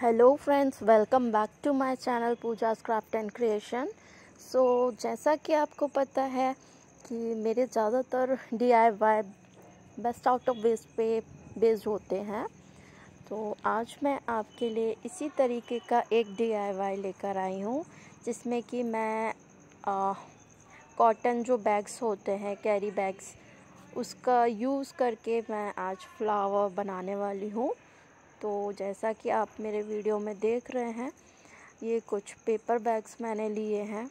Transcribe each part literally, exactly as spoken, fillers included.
Hello friends, welcome back to my channel Pooja's craft and creation. So जैसा कि आपको पता है कि मेरे ज़्यादातर DIY best out of waste पे बेस्ड होते हैं, तो आज मैं आपके लिए इसी तरीके का एक डीआईवाई लेकर आई हूँ जिसमें कि मैं कॉटन जो बैग्स होते हैं, कैरी बैग्स, उसका यूज़ करके मैं आज फ्लावर बनाने वाली हूँ। तो जैसा कि आप मेरे वीडियो में देख रहे हैं, ये कुछ पेपर बैग्स मैंने लिए हैं।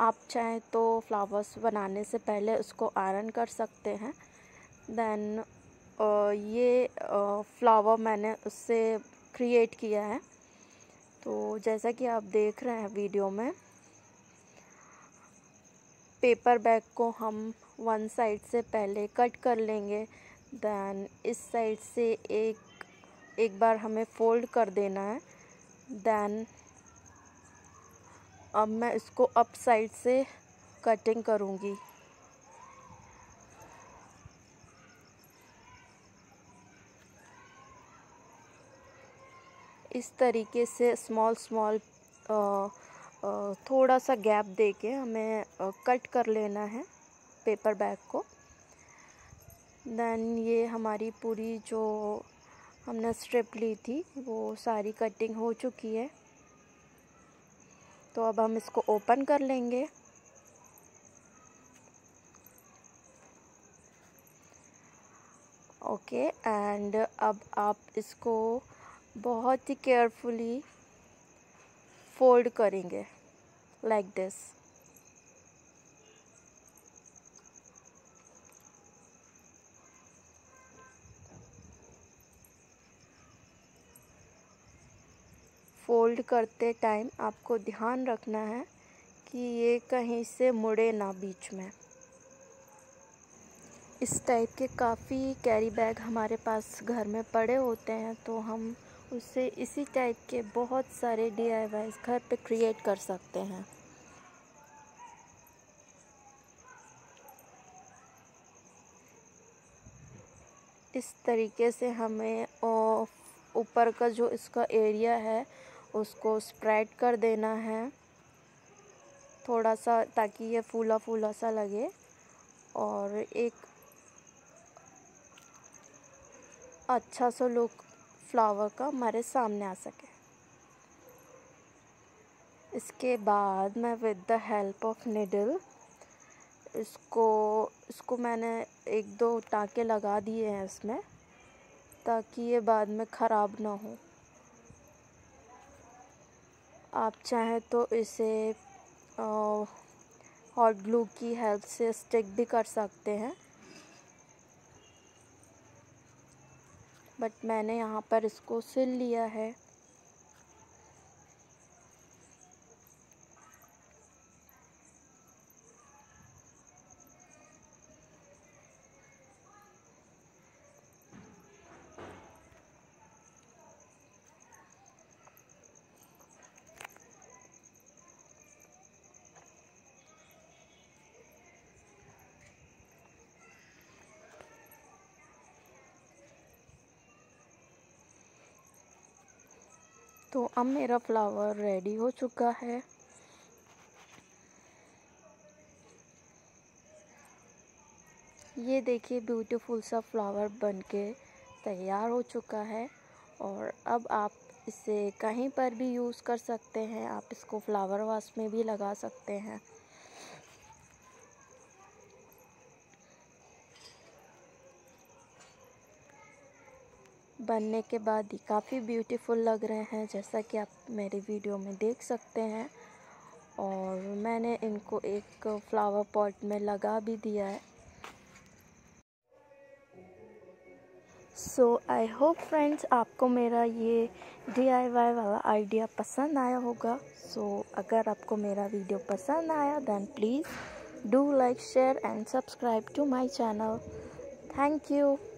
आप चाहें तो फ्लावर्स बनाने से पहले उसको आयरन कर सकते हैं। देन ये फ्लावर मैंने उससे क्रिएट किया है। तो जैसा कि आप देख रहे हैं वीडियो में, पेपर बैग को हम वन साइड से पहले कट कर लेंगे। देन इस साइड से एक एक बार हमें फोल्ड कर देना है। देन अब मैं इसको अप साइड से कटिंग करूँगी। इस तरीके से स्मॉल स्मॉल थोड़ा सा गैप देके हमें कट कर लेना है पेपर बैग को। देन ये हमारी पूरी जो हमने स्ट्रिप ली थी वो सारी कटिंग हो चुकी है। तो अब हम इसको ओपन कर लेंगे। ओके, एंड अब आप इसको बहुत ही केयरफुली फोल्ड करेंगे लाइक दिस। फोल्ड करते टाइम आपको ध्यान रखना है कि ये कहीं से मुड़े ना बीच में। इस टाइप के काफ़ी कैरी बैग हमारे पास घर में पड़े होते हैं, तो हम उससे इसी टाइप के बहुत सारे डीआईवाईज घर पे क्रिएट कर सकते हैं। इस तरीके से हमें ऊपर का जो इसका एरिया है उसको स्प्रेड कर देना है थोड़ा सा, ताकि ये फूला फूला सा लगे। और एक अच्छा सा लुक फ्लावर का हमारे सामने आ सके। इसके बाद मैं with the help of needle इसको इसको मैंने एक दो टाँके लगा दिए हैं इसमें, ताकि ये बाद में ख़राब ना हो। आप चाहें तो इसे हॉट ग्लू की हेल्प से स्टिक भी कर सकते हैं, बट मैंने यहाँ पर इसको सिल लिया है। तो अब मेरा फ्लावर रेडी हो चुका है। ये देखिए, ब्यूटीफुल सा फ्लावर बनके तैयार हो चुका है। और अब आप इसे कहीं पर भी यूज़ कर सकते हैं। आप इसको फ्लावर वास में भी लगा सकते हैं। बनने के बाद ये काफ़ी ब्यूटीफुल लग रहे हैं, जैसा कि आप मेरे वीडियो में देख सकते हैं। और मैंने इनको एक फ्लावर पॉट में लगा भी दिया है। सो आई होप फ्रेंड्स, आपको मेरा ये डीआईवाई वाला आइडिया पसंद आया होगा। सो so, अगर आपको मेरा वीडियो पसंद आया then please do like, share and subscribe to my channel. Thank you.